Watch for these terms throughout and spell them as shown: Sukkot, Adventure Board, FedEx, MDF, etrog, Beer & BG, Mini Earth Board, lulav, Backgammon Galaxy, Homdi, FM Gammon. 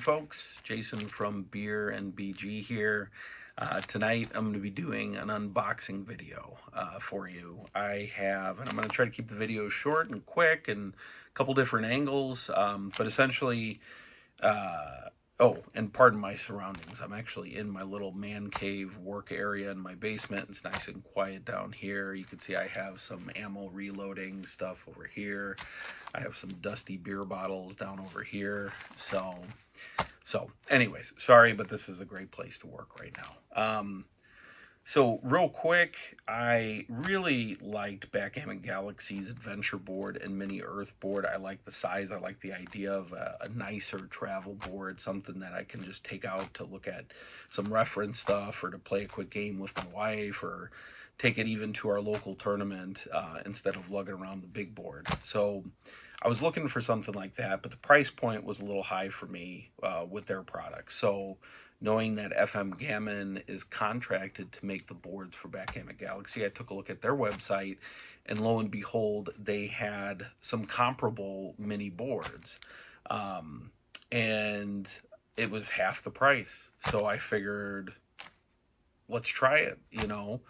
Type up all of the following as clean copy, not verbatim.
folks. Jason from Beer and BG here. Tonight I'm going to be doing an unboxing video for you. I'm going to try to keep the video short and quick and a couple different angles, but essentially, oh, and pardon my surroundings. I'm actually in my little man cave work area in my basement. It's nice and quiet down here. You can see I have some ammo reloading stuff over here. I have some dusty beer bottles down over here. So anyways, sorry, but this is a great place to work right now. So real quick, I really liked Backgammon Galaxy's Adventure Board and Mini Earth Board. I like the size. I like the idea of a nicer travel board, something that I can just take out to look at some reference stuff or to play a quick game with my wife or take it even to our local tournament instead of lugging around the big board. So I was looking for something like that, but the price point was a little high for me with their product. So knowing that FM Gammon is contracted to make the boards for Backgammon Galaxy, I took a look at their website, and lo and behold, they had some comparable mini boards, and it was half the price. So I figured, let's try it, you know.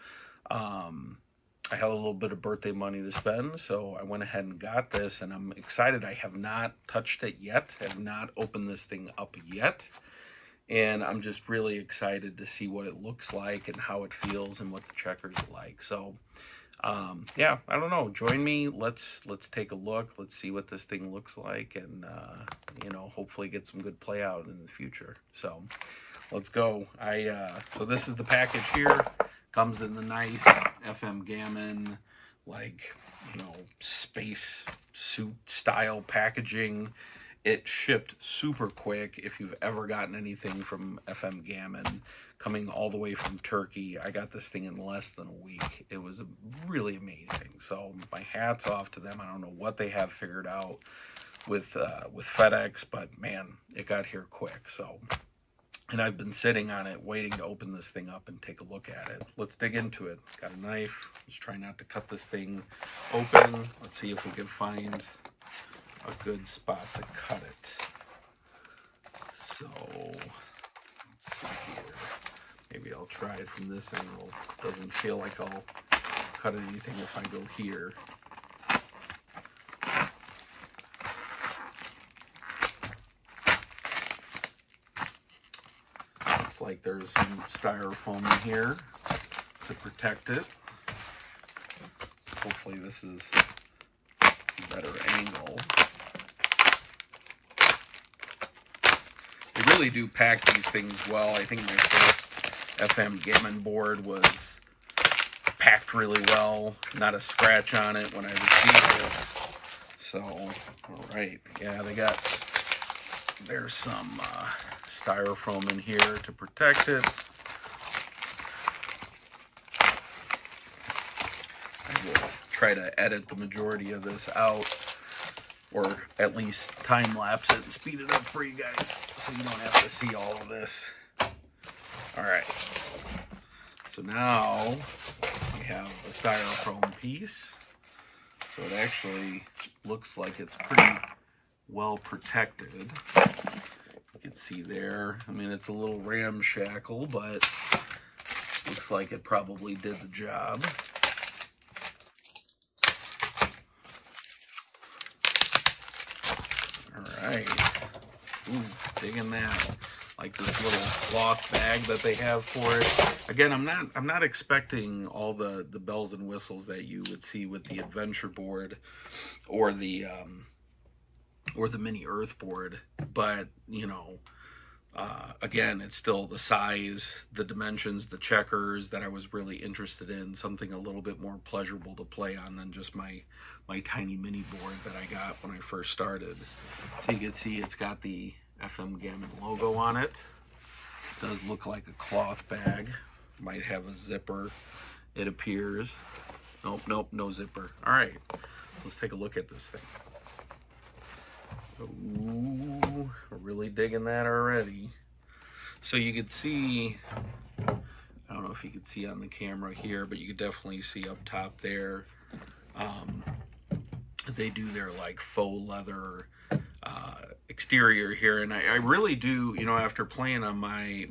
I had a little bit of birthday money to spend, so I went ahead and got this, and I'm excited. I have not touched it yet. I have not opened this thing up yet. And I'm just really excited to see what it looks like and how it feels and what the checkers are like. So, yeah, I don't know. Join me. Let's take a look. Let's see what this thing looks like and, you know, hopefully get some good play out in the future. So let's go. So this is the package here. Comes in the nice FM Gammon, like, you know, space suit style packaging. It shipped super quick. If you've ever gotten anything from FM Gammon coming all the way from Turkey, I got this thing in less than a week. It was really amazing. So my hat's off to them. I don't know what they have figured out with FedEx, but man, it got here quick. So, and I've been sitting on it, waiting to open this thing up and take a look at it. Let's dig into it. Got a knife. Let's try not to cut this thing open. Let's see if we can find a good spot to cut it. So let's see here. Maybe I'll try it from this angle. Doesn't feel like I'll cut anything if I go here. Looks like there's some styrofoam in here to protect it. So hopefully this is a better angle. They really do pack these things well. I think my first FM Gammon board was packed really well. Not a scratch on it when I received it. So, all right. Yeah, they got, there's some styrofoam in here to protect it. I will try to edit the majority of this out, or at least time lapse it and speed it up for you guys so you don't have to see all of this. All right, so now we have a styrofoam piece, so it actually looks like it's pretty well protected. You can see there, I mean, it's a little ramshackle, but looks like it probably did the job. Alright, digging that, like this little cloth bag that they have for it. Again, I'm not expecting all the bells and whistles that you would see with the Adventure Board or the Mini Earth Board, but, you know, again, it's still the size, the dimensions, the checkers that I was really interested in, something a little bit more pleasurable to play on than just my tiny mini board that I got when I first started. So you can see it's got the FM Gammon logo on it. It does look like a cloth bag. Might have a zipper, it appears. Nope, no zipper. All right, let's take a look at this thing. Ooh, we're really digging that already. So you could see, I don't know if you could see on the camera here, but you could definitely see up top there. They do their like faux leather exterior here, and I really do, you know, after playing on my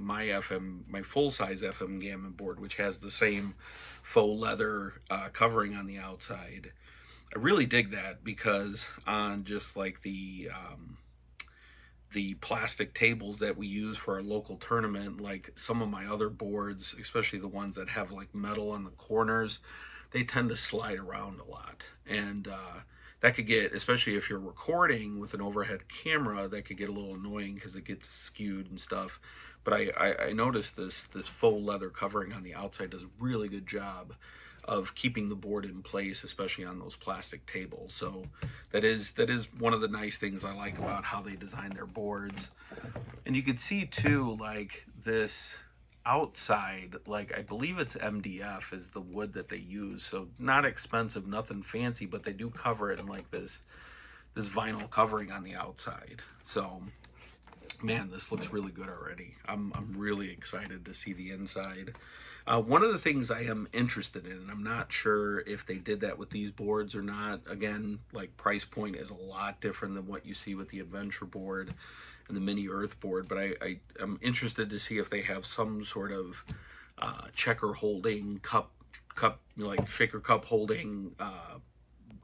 full-size FM Gammon board, which has the same faux leather covering on the outside, I really dig that, because on just like the plastic tables that we use for our local tournament, like some of my other boards, especially the ones that have like metal on the corners, they tend to slide around a lot. And that could get, especially if you're recording with an overhead camera, that could get a little annoying because it gets skewed and stuff. But I noticed this faux leather covering on the outside does a really good job of keeping the board in place, especially on those plastic tables. So that is one of the nice things I like about how they design their boards. And you can see too, like this outside, like I believe it's MDF is the wood that they use. So not expensive, nothing fancy, but they do cover it in like this vinyl covering on the outside. So man, this looks really good already. I'm really excited to see the inside. One of the things I am interested in, and I'm not sure if they did that with these boards or not, again, like price point is a lot different than what you see with the Adventure Board and the Mini Earth Board, but I'm interested to see if they have some sort of checker holding, cup like shaker cup holding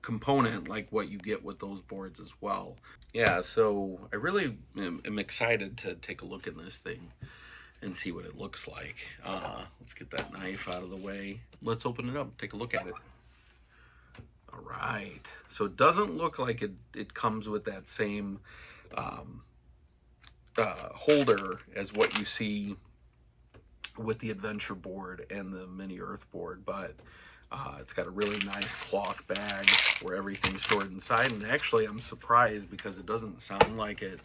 component like what you get with those boards as well. Yeah, so I really am excited to take a look at this thing and see what it looks like. Let's get that knife out of the way. Let's open it up, take a look at it. All right, so it doesn't look like it comes with that same holder as what you see with the Adventure Board and the Mini Earth Board, but it's got a really nice cloth bag where everything's stored inside. And actually, I'm surprised because it doesn't sound like it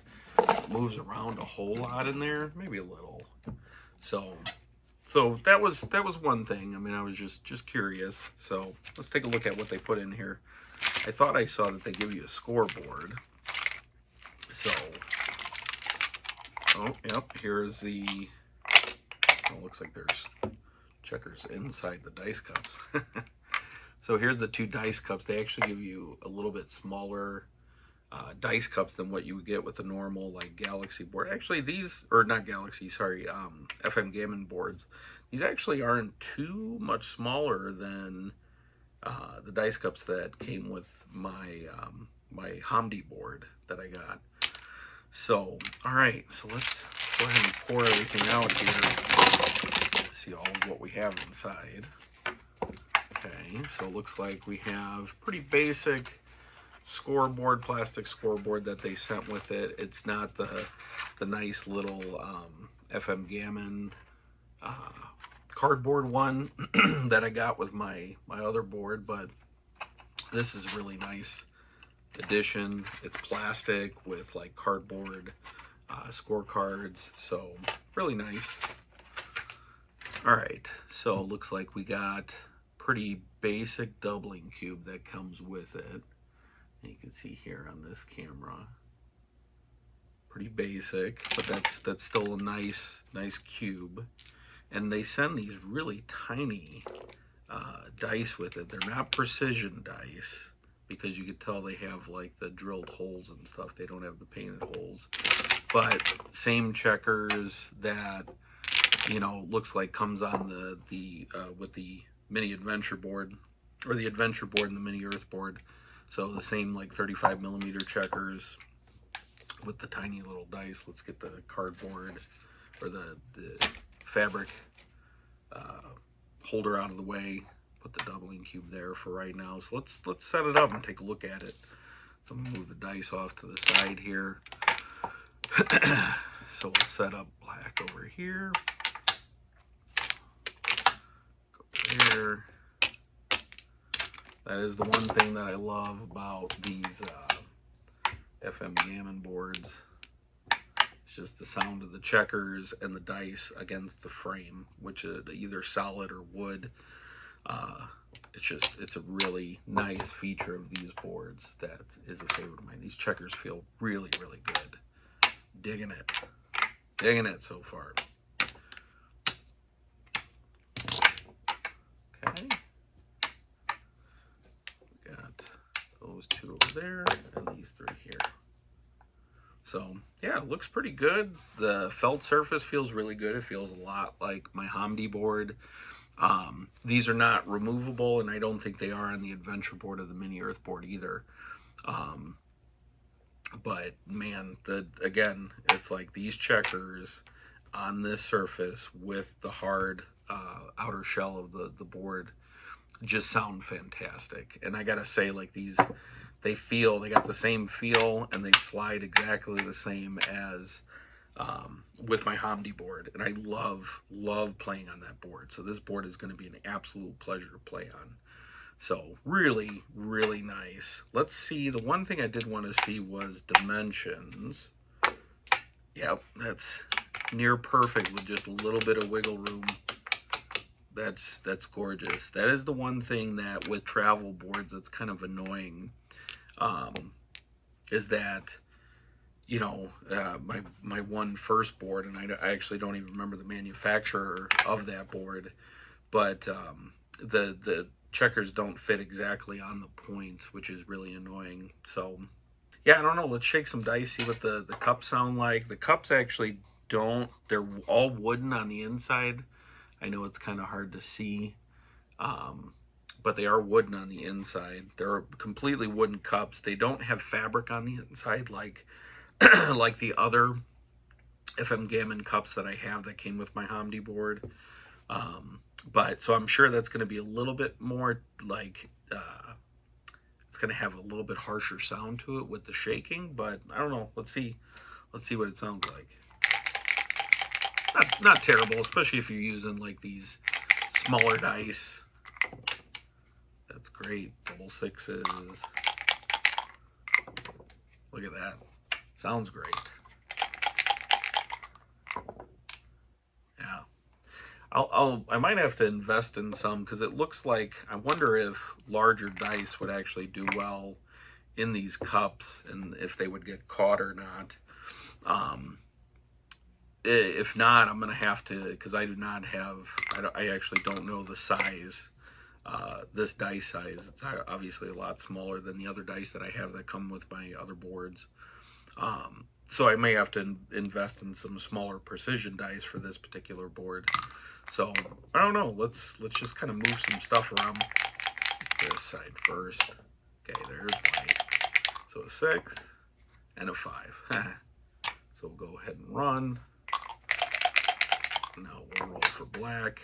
moves around a whole lot in there, maybe a little. So that was one thing. I mean, I was just curious. So let's take a look at what they put in here. I thought I saw that they give you a scoreboard. So, oh, yep, here's the, oh, it looks like there's checkers inside the dice cups. So here's the two dice cups. They actually give you a little bit smaller dice cups than what you would get with the normal like Galaxy board. Actually, these, or not Galaxy, sorry, FM Gammon boards, these actually aren't too much smaller than the dice cups that came with my my Homdi board that I got. So all right, so let's go ahead and pour everything out here, see all of what we have inside. Okay, so it looks like we have pretty basic scoreboard, plastic scoreboard that they sent with it. It's not the nice little FM Gammon cardboard one that I got with my other board, but this is a really nice addition. It's plastic with like cardboard scorecards, so really nice. All right, so it looks like we got pretty basic doubling cube that comes with it. You can see here on this camera, pretty basic, but that's still a nice cube. And they send these really tiny dice with it. They're not precision dice because you could tell they have like the drilled holes and stuff. They don't have the painted holes, but same checkers that, you know, looks like comes on the with the Mini Adventure Board, or the Adventure Board and the Mini Earth Board. So the same like 35 millimeter checkers with the tiny little dice. Let's get the cardboard or the fabric holder out of the way. Put the doubling cube there for right now. So let's set it up and take a look at it. So I'm gonna move the dice off to the side here. So we'll set up black over here. Go there. That is the one thing that I love about these FM Gammon boards. It's just the sound of the checkers and the dice against the frame, which is either solid or wood. It's a really nice feature of these boards that is a favorite of mine. These checkers feel really, really good. Digging it so far. Okay. Those two over there and these three here. So yeah, it looks pretty good. The felt surface feels really good. It feels a lot like my Homdi board. These are not removable, and I don't think they are on the Adventure board or the Mini Earth board either. But man, again, it's like these checkers on this surface with the hard outer shell of the board just sound fantastic. And I gotta say, like, these, they got the same feel, and they slide exactly the same as with my Homdi board. And I love playing on that board. So this board is going to be an absolute pleasure to play on. So really, really nice. Let's see. The one thing I did want to see was dimensions. Yep, that's near perfect with just a little bit of wiggle room. That's gorgeous. That is the one thing that with travel boards that's kind of annoying. Is that, you know, my one first board, and I actually don't even remember the manufacturer of that board, but the checkers don't fit exactly on the points, which is really annoying. So yeah, I don't know, let's shake some dice, see what the cups sound like. The cups actually don't, they're all wooden on the inside. I know it's kind of hard to see, but they are wooden on the inside. They're completely wooden cups. They don't have fabric on the inside like like the other FM Gammon cups that I have that came with my Homdi board. But so I'm sure that's going to be a little bit more like, it's going to have a little bit harsher sound to it with the shaking, but I don't know. Let's see what it sounds like. Not terrible, especially if you're using like these smaller dice. That's great. Double sixes. Look at that. Sounds great. Yeah. I might have to invest in some, because it looks like, I wonder if larger dice would actually do well in these cups and if they would get caught or not. If not, I'm going to have to, because I do not have, I actually don't know the size. This dice size, it's obviously a lot smaller than the other dice that I have that come with my other boards. So I may have to invest in some smaller precision dice for this particular board. So I don't know, let's just kind of move some stuff around. This side first. Okay, there's white. So a 6 and a 5. So we'll go ahead and run. Now we'll roll for black.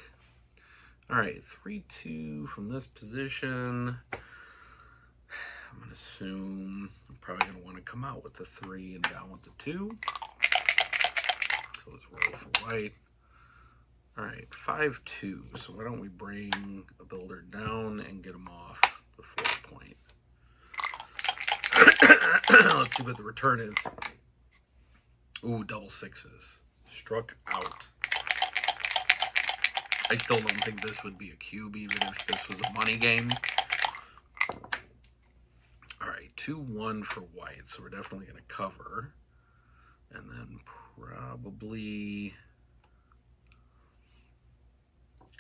All right, 3-2 from this position. I'm gonna assume I'm probably gonna want to come out with the 3 and down with the 2. So let's roll for white. All right, 5-2. So why don't we bring a builder down and get him off the 4th point? Let's see what the return is. Ooh, double sixes. Struck out. I still don't think this would be a cube, even if this was a money game. All right, 2-1 for white, so we're definitely going to cover. And then probably,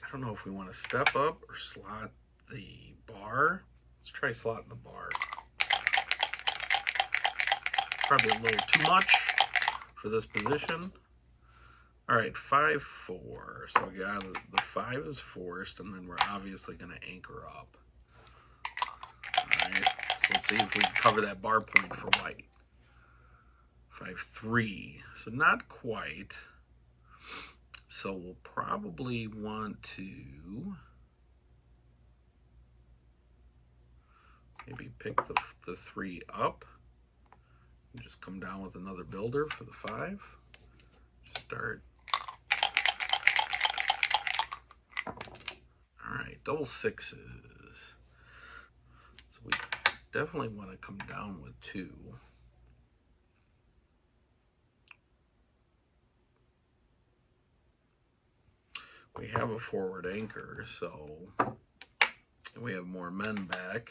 I don't know if we want to step up or slot the bar. Let's try slotting the bar. Probably a little too much for this position. All right, 5-4. So we got the 5 is forced, and then we're obviously going to anchor up. All right, so let's see if we can cover that bar point for white. 5-3. So not quite. So we'll probably want to maybe pick the 3 up and just come down with another builder for the 5. Start. All right, double sixes. So we definitely want to come down with 2. We have a forward anchor, so we have more men back.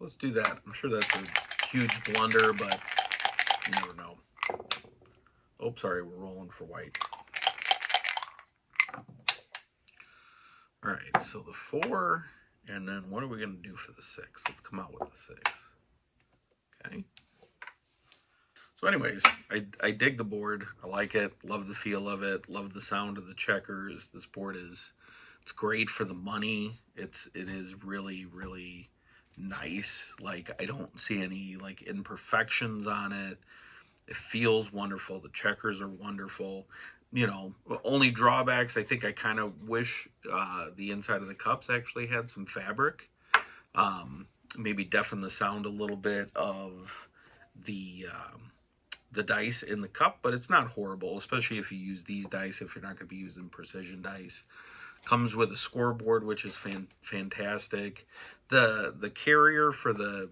Let's do that. I'm sure that's a huge blunder, but you never know. Oh, sorry, we're rolling for white. All right, so the 4, and then what are we going to do for the 6? Let's come out with the 6. Okay. So anyways, I dig the board. I like it. Love the feel of it. Love the sound of the checkers. This board is, it's great for the money. It is really, really nice. Like, I don't see any like imperfections on it. It feels wonderful. The checkers are wonderful. You know, only drawbacks, I think I kind of wish the inside of the cups actually had some fabric. Maybe deafen the sound a little bit of the dice in the cup, but it's not horrible, especially if you use these dice, if you're not going to be using precision dice. Comes with a scoreboard, which is fantastic. The carrier for the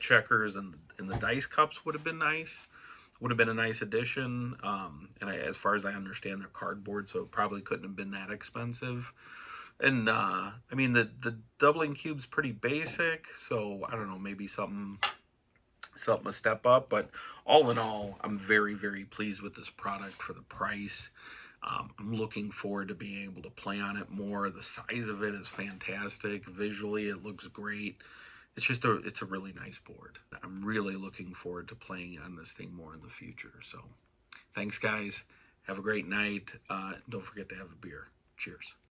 checkers and the dice cups would have been nice. Would have been a nice addition. And as far as I understand, they're cardboard, so it probably couldn't have been that expensive. And I mean, the doubling cube's pretty basic, so I don't know, maybe something a step up. But all in all, I'm very, very pleased with this product for the price. I'm looking forward to being able to play on it more. The size of it is fantastic. Visually, it looks great. It's just it's a really nice board. I'm really looking forward to playing on this thing more in the future. So thanks, guys. Have a great night. Don't forget to have a beer. Cheers.